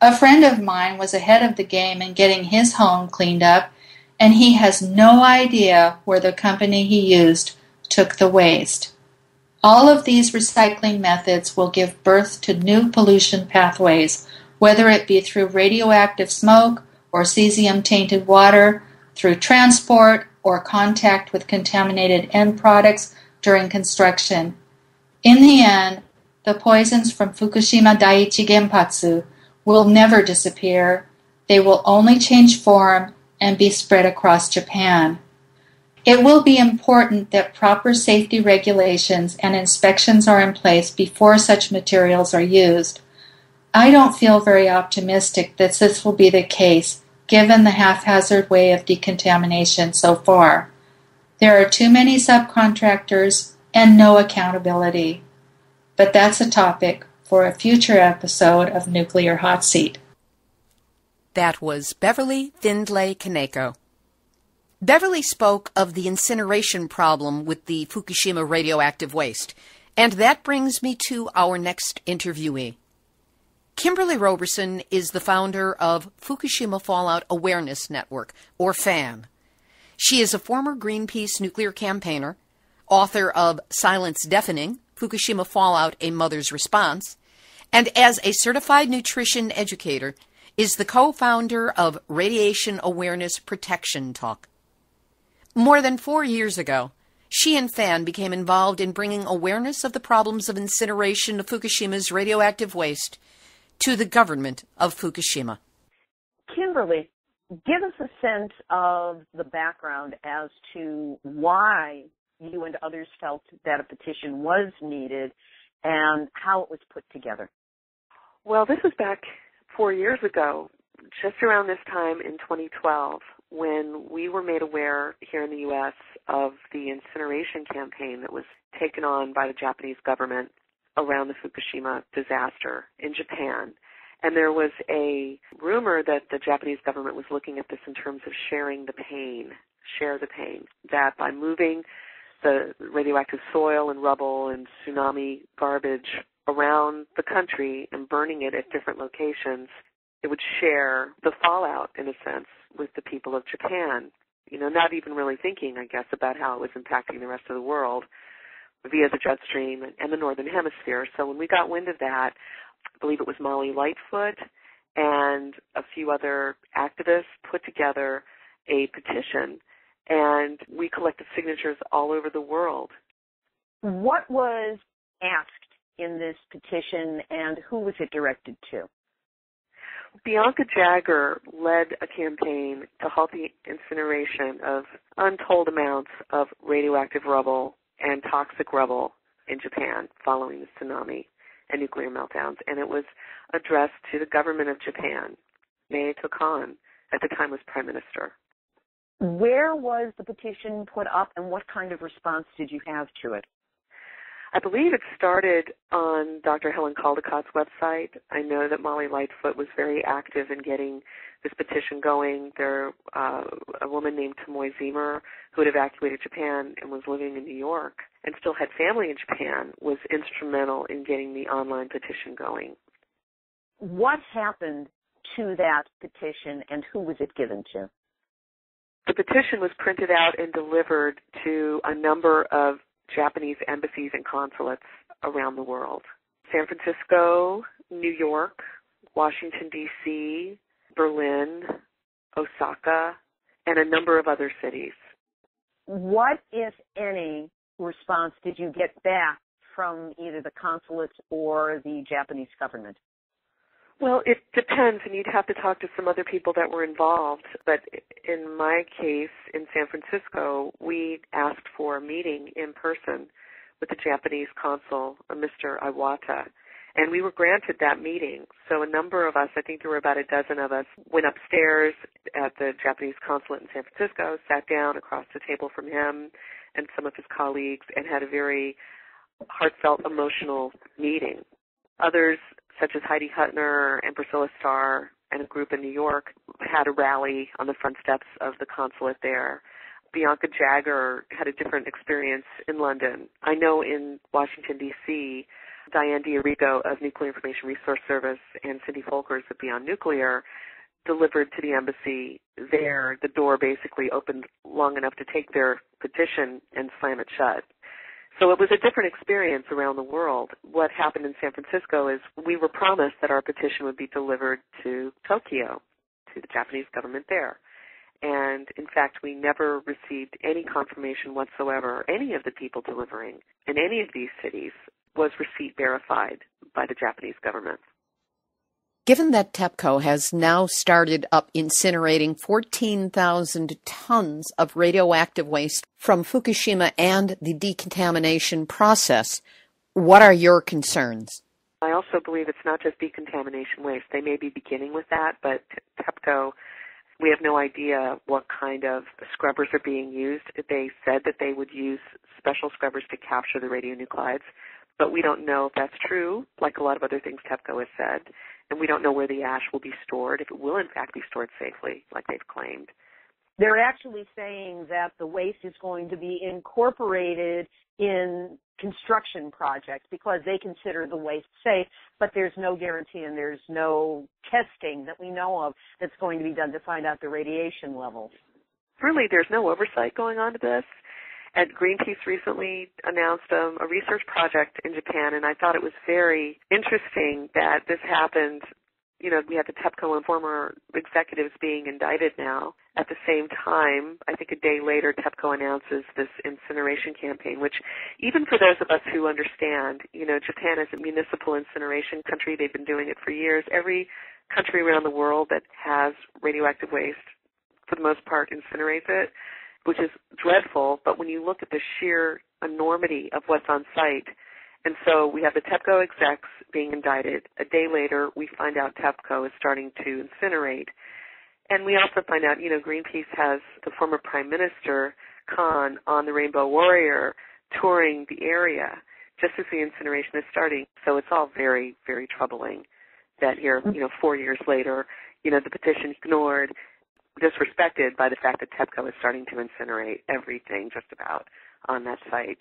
A friend of mine was ahead of the game in getting his home cleaned up, and he has no idea where the company he used took the waste. All of these recycling methods will give birth to new pollution pathways, whether it be through radioactive smoke or cesium-tainted water, through transport, or contact with contaminated end products during construction. In the end, the poisons from Fukushima Daiichi Genpatsu will never disappear. They will only change form and be spread across Japan. It will be important that proper safety regulations and inspections are in place before such materials are used. I don't feel very optimistic that this will be the case, given the haphazard way of decontamination so far. There are too many subcontractors and no accountability. But that's a topic for a future episode of Nuclear Hot Seat. That was Beverly Findlay-Kaneko. Beverly spoke of the incineration problem with the Fukushima radioactive waste, and that brings me to our next interviewee. Kimberly Roberson is the founder of Fukushima Fallout Awareness Network, or FAN. She is a former Greenpeace nuclear campaigner, author of Silence Deafening, Fukushima Fallout, A Mother's Response, and as a certified nutrition educator, is the co-founder of Radiation Awareness Protection Talk. More than 4 years ago, she and Fan became involved in bringing awareness of the problems of incineration of Fukushima's radioactive waste to the government of Fukushima. Kimberly, give us a sense of the background as to why you and others felt that a petition was needed and how it was put together. Well, this was back 4 years ago, just around this time in 2012, when we were made aware here in the U.S. of the incineration campaign that was taken on by the Japanese government around the Fukushima disaster in Japan. And there was a rumor that the Japanese government was looking at this in terms of share the pain, that by moving the radioactive soil and rubble and tsunami garbage around the country and burning it at different locations, it would share the fallout, in a sense, with the people of Japan, not even really thinking, I guess, about how it was impacting the rest of the world via the jet stream and the northern hemisphere. So when we got wind of that, I believe it was Molly Lightfoot and a few other activists put together a petition, and we collected signatures all over the world. What was asked in this petition, and who was it directed to? Bianca Jagger led a campaign to halt the incineration of untold amounts of radioactive rubble and toxic rubble in Japan following the tsunami and nuclear meltdowns, and it was addressed to the government of Japan. Naoto Kan, at the time, was prime minister. Where was the petition put up, and what kind of response did you have to it? I believe it started on Dr. Helen Caldicott's website. I know that Molly Lightfoot was very active in getting this petition going. A woman named Tamoy Zemer, who had evacuated Japan and was living in New York and still had family in Japan, was instrumental in getting the online petition going. What happened to that petition, and who was it given to? The petition was printed out and delivered to a number of Japanese embassies and consulates around the world. San Francisco, New York, Washington, D.C., Berlin, Osaka, and a number of other cities. What, if any, response did you get back from either the consulate or the Japanese government? Well, it depends, and you'd have to talk to some other people that were involved. But in my case, in San Francisco, we asked for a meeting in person with the Japanese consul, Mr. Iwata, and we were granted that meeting. So a number of us, I think there were about a dozen of us, went upstairs at the Japanese consulate in San Francisco, sat down across the table from him and some of his colleagues, and had a very heartfelt, emotional meeting. Others, such as Heidi Huttner and Priscilla Starr and a group in New York, had a rally on the front steps of the consulate there. Bianca Jagger had a different experience in London. I know in Washington, D.C., Diane D'Arrigo of Nuclear Information Resource Service and Cindy Folkers of Beyond Nuclear delivered to the embassy there. The door basically opened long enough to take their petition and slam it shut. So it was a different experience around the world. What happened in San Francisco is we were promised that our petition would be delivered to Tokyo, to the Japanese government there. And, in fact, we never received any confirmation whatsoever. Any of the people delivering in any of these cities was receipt verified by the Japanese government. Given that TEPCO has now started up incinerating 14,000 tons of radioactive waste from Fukushima and the decontamination process, what are your concerns? I also believe it's not just decontamination waste. They may be beginning with that, but TEPCO, we have no idea what kind of scrubbers are being used. They said that they would use special scrubbers to capture the radionuclides, but we don't know if that's true, like a lot of other things TEPCO has said. And we don't know where the ash will be stored, if it will in fact be stored safely, like they've claimed. They're actually saying that the waste is going to be incorporated in construction projects because they consider the waste safe, but there's no guarantee and there's no testing that we know of that's going to be done to find out the radiation levels. Really, there's no oversight going on to this. And Greenpeace recently announced a research project in Japan, and I thought it was very interesting that this happened. You know, we had the TEPCO and former executives being indicted now. At the same time, I think a day later, TEPCO announces this incineration campaign, which even for those of us who understand, you know, Japan is a municipal incineration country. They've been doing it for years. Every country around the world that has radioactive waste, for the most part, incinerates it, which is dreadful, but when you look at the sheer enormity of what's on site, and so we have the TEPCO execs being indicted. A day later, we find out TEPCO is starting to incinerate. And we also find out, you know, Greenpeace has the former Prime Minister, Kan, on the Rainbow Warrior touring the area just as the incineration is starting. So it's all very, very troubling that here, you know, 4 years later, you know, the petition ignored, disrespected by the fact that TEPCO is starting to incinerate everything just about on that site.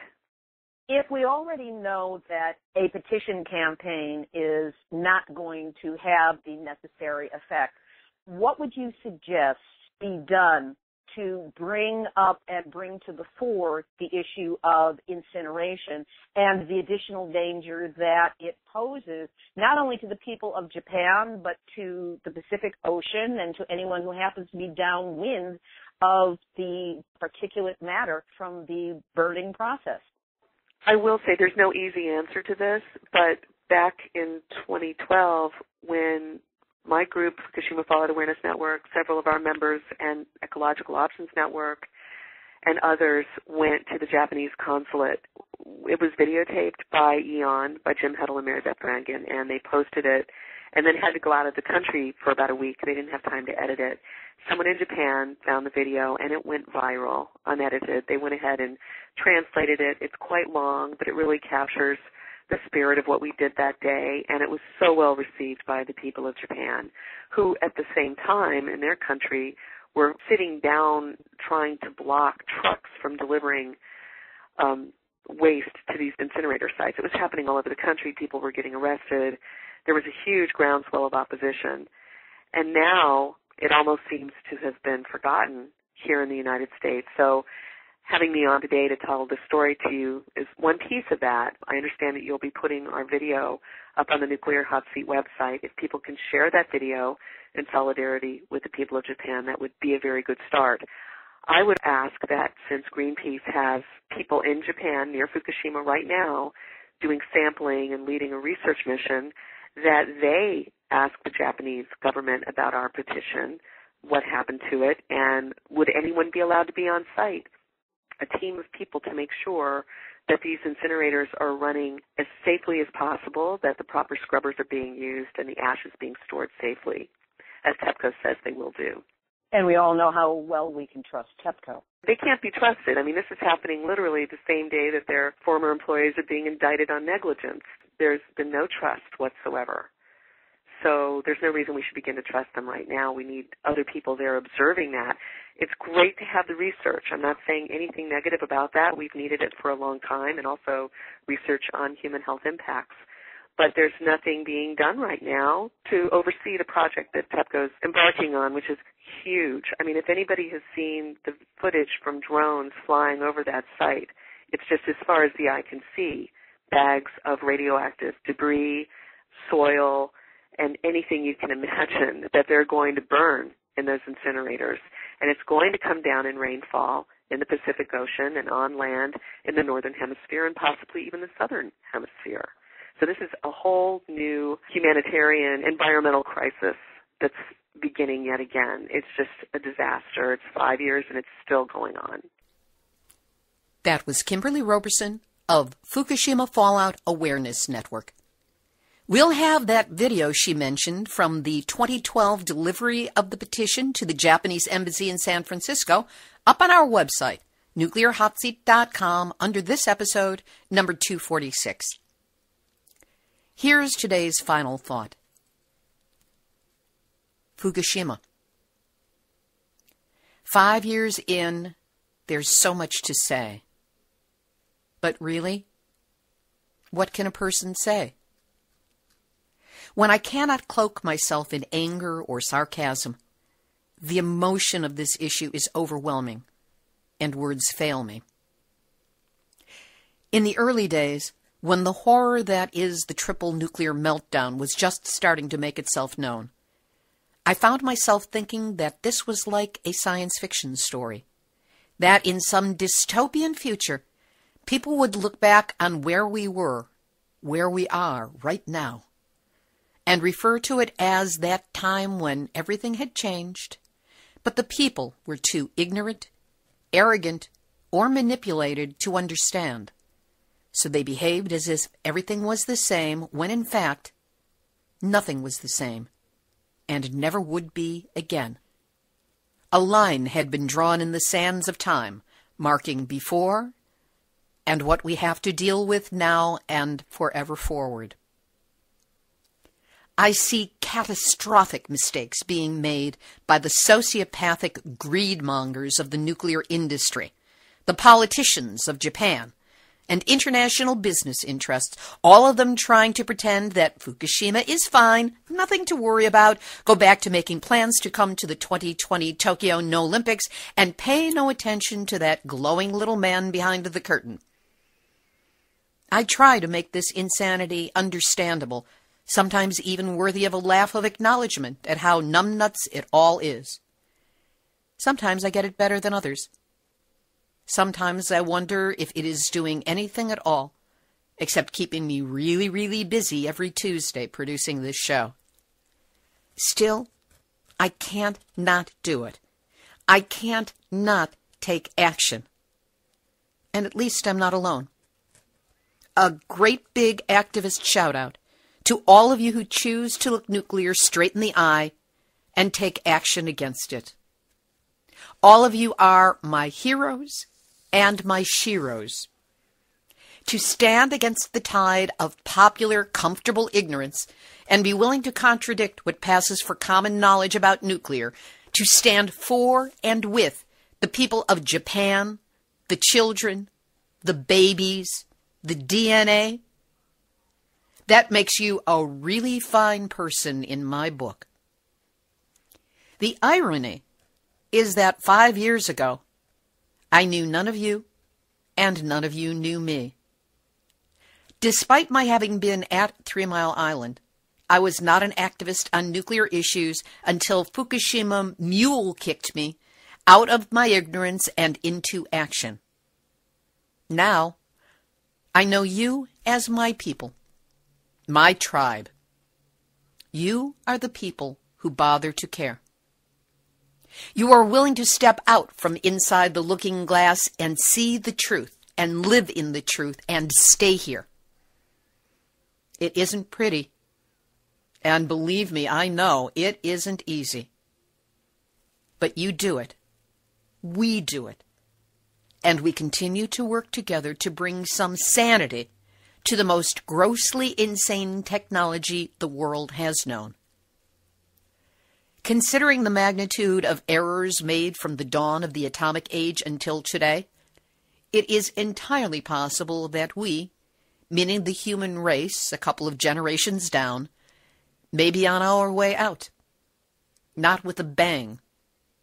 If we already know that a petition campaign is not going to have the necessary effect, what would you suggest be done to bring up and bring to the fore the issue of incineration and the additional danger that it poses, not only to the people of Japan, but to the Pacific Ocean and to anyone who happens to be downwind of the particulate matter from the burning process? I will say there's no easy answer to this, but back in 2012, when my group, Fukushima Fallout Awareness Network, several of our members, and Ecological Options Network, and others went to the Japanese consulate. It was videotaped by Eon, by Jim Hedl and Mary Beth Brangan, and they posted it and then had to go out of the country for about a week. They didn't have time to edit it. Someone in Japan found the video, and it went viral, unedited. They went ahead and translated it. It's quite long, but it really captures the spirit of what we did that day, and it was so well received by the people of Japan, who at the same time in their country were sitting down trying to block trucks from delivering waste to these incinerator sites. It was happening all over the country. People were getting arrested. There was a huge groundswell of opposition, and now it almost seems to have been forgotten here in the United States. So having me on today to tell this story to you is one piece of that. I understand that you'll be putting our video up on the Nuclear Hot Seat website. If people can share that video in solidarity with the people of Japan, that would be a very good start. I would ask that since Greenpeace has people in Japan near Fukushima right now doing sampling and leading a research mission, that they ask the Japanese government about our petition, what happened to it, and would anyone be allowed to be on site? A team of people to make sure that these incinerators are running as safely as possible, that the proper scrubbers are being used and the ash is being stored safely, as TEPCO says they will do. And we all know how well we can trust TEPCO. They can't be trusted. I mean, this is happening literally the same day that their former employees are being indicted on negligence. There's been no trust whatsoever. So there's no reason we should begin to trust them right now. We need other people there observing that. It's great to have the research. I'm not saying anything negative about that. We've needed it for a long time, and also research on human health impacts. But there's nothing being done right now to oversee the project that TEPCO's embarking on, which is huge. I mean, if anybody has seen the footage from drones flying over that site, it's just as far as the eye can see, bags of radioactive debris, soil, and anything you can imagine that they're going to burn in those incinerators. And it's going to come down in rainfall in the Pacific Ocean and on land in the northern hemisphere and possibly even the southern hemisphere. So this is a whole new humanitarian environmental crisis that's beginning yet again. It's just a disaster. It's 5 years and it's still going on. That was Kimberly Roberson of Fukushima Fallout Awareness Network. We'll have that video she mentioned from the 2012 delivery of the petition to the Japanese Embassy in San Francisco up on our website, nuclearhotseat.com, under this episode, number 246. Here's today's final thought. Fukushima. 5 years in, there's so much to say. But really, what can a person say? When I cannot cloak myself in anger or sarcasm, the emotion of this issue is overwhelming, and words fail me. In the early days, when the horror that is the triple nuclear meltdown was just starting to make itself known, I found myself thinking that this was like a science fiction story, that in some dystopian future, people would look back on where we were, where we are right now, and refer to it as that time when everything had changed, but the people were too ignorant, arrogant, or manipulated to understand. So they behaved as if everything was the same, when in fact, nothing was the same, and never would be again. A line had been drawn in the sands of time, marking before and what we have to deal with now and forever forward. I see catastrophic mistakes being made by the sociopathic greedmongers of the nuclear industry, the politicians of Japan, and international business interests, all of them trying to pretend that Fukushima is fine, nothing to worry about, go back to making plans to come to the 2020 Tokyo Olympics, and pay no attention to that glowing little man behind the curtain. I try to make this insanity understandable, sometimes even worthy of a laugh of acknowledgement at how numbnuts it all is. Sometimes I get it better than others. Sometimes I wonder if it is doing anything at all, except keeping me really, really busy every Tuesday producing this show. Still, I can't not do it. I can't not take action. And at least I'm not alone. A great big activist shout-out to all of you who choose to look nuclear straight in the eye and take action against it. All of you are my heroes and my sheroes. To stand against the tide of popular, comfortable ignorance and be willing to contradict what passes for common knowledge about nuclear, to stand for and with the people of Japan, the children, the babies, the DNA, that makes you a really fine person in my book. The irony is that 5 years ago, I knew none of you, and none of you knew me. Despite my having been at 3 Mile Island, I was not an activist on nuclear issues until Fukushima mule-kicked me out of my ignorance and into action. Now, I know you as my people, my tribe. You are the people who bother to care. You are willing to step out from inside the looking glass and see the truth and live in the truth and stay here. It isn't pretty. And believe me, I know it isn't easy. But you do it. We do it. And we continue to work together to bring some sanity to the most grossly insane technology the world has known. Considering the magnitude of errors made from the dawn of the atomic age until today, it is entirely possible that we, meaning the human race a couple of generations down, may be on our way out. Not with a bang,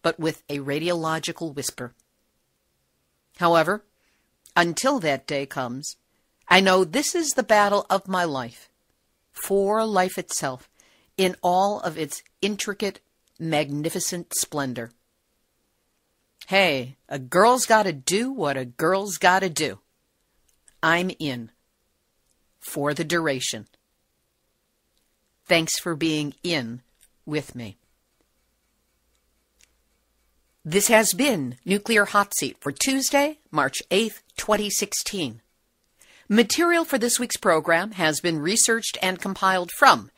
but with a radiological whisper. However, until that day comes, I know this is the battle of my life, for life itself, in all of its intricate, magnificent splendor. Hey, a girl's got to do what a girl's got to do. I'm in. For the duration. Thanks for being in with me. This has been Nuclear Hot Seat for Tuesday, March 8th, 2016. Material for this week's program has been researched and compiled from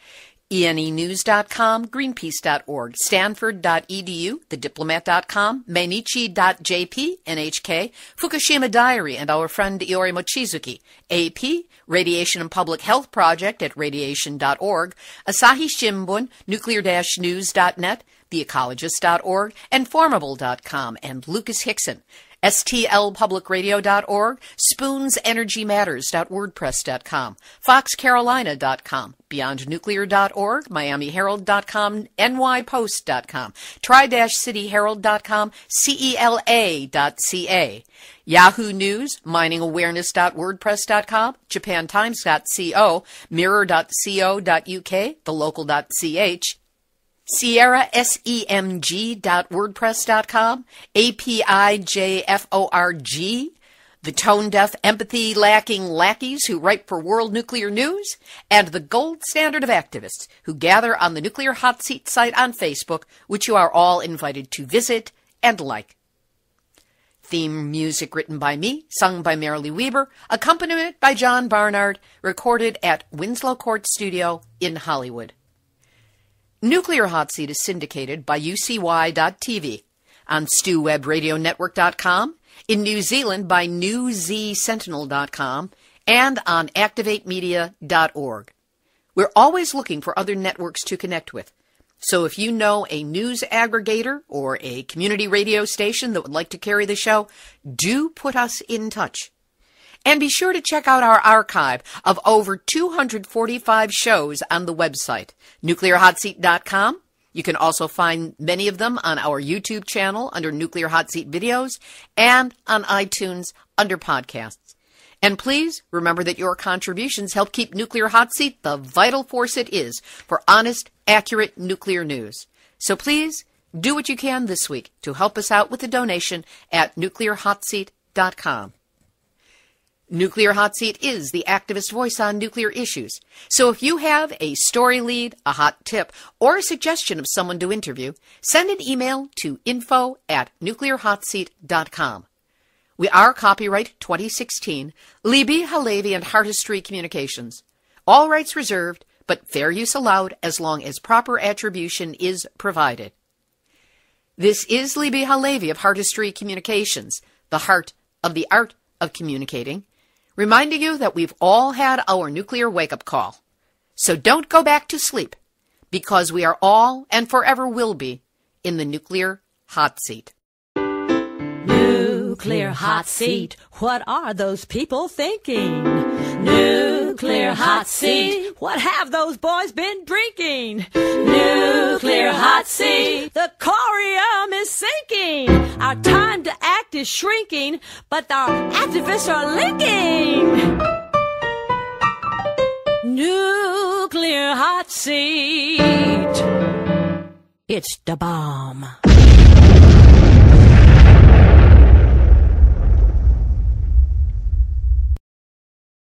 enenews.com, greenpeace.org, stanford.edu, thediplomat.com, mainichi.jp, NHK, Fukushima Diary and our friend Iori Mochizuki, AP, Radiation and Public Health Project at radiation.org, Asahi Shimbun, nuclear-news.net, theecologist.org, Informable.com, and Lucas Hickson. stlpublicradio.org, spoonsenergymatters.wordpress.com, foxcarolina.com, beyondnuclear.org, miamiherald.com, nypost.com, tri-cityherald.com, cela.ca, Yahoo News, miningawareness.wordpress.com, japantimes.co, mirror.co.uk, thelocal.ch, SierraSEMG.wordpress.com, APIJFORG, the tone-deaf, empathy-lacking lackeys who write for World Nuclear News, and the gold standard of activists who gather on the Nuclear Hot Seat site on Facebook, which you are all invited to visit and like. Theme music written by me, sung by Marilee Weber, accompaniment by John Barnard, recorded at Winslow Court Studio in Hollywood. Nuclear Hot Seat is syndicated by UCY.TV, on StuWebRadioNetwork.com, in New Zealand by NewZSentinel.com, and on ActivateMedia.org. We're always looking for other networks to connect with, so if you know a news aggregator or a community radio station that would like to carry the show, do put us in touch. And be sure to check out our archive of over 245 shows on the website, nuclearhotseat.com. You can also find many of them on our YouTube channel under Nuclear Hot Seat Videos and on iTunes under Podcasts. And please remember that your contributions help keep Nuclear Hot Seat the vital force it is for honest, accurate nuclear news. So please do what you can this week to help us out with a donation at nuclearhotseat.com. Nuclear Hot Seat is the activist voice on nuclear issues, so if you have a story lead, a hot tip, or a suggestion of someone to interview, send an email to info@nuclearhotseat.com. We are copyright 2016, Libby Halevi and Heart History Communications. All rights reserved, but fair use allowed as long as proper attribution is provided. This is Libby Halevi of Heart History Communications, the heart of the art of communicating, reminding you that we've all had our nuclear wake-up call. So don't go back to sleep, because we are all, and forever will be, in the nuclear hot seat. Nuclear hot seat, what are those people thinking? Nuclear hot seat, what have those boys been drinking? Nuclear hot seat, the corium is sinking. Our time to act is shrinking, but our activists are linking. Nuclear hot seat, it's the bomb.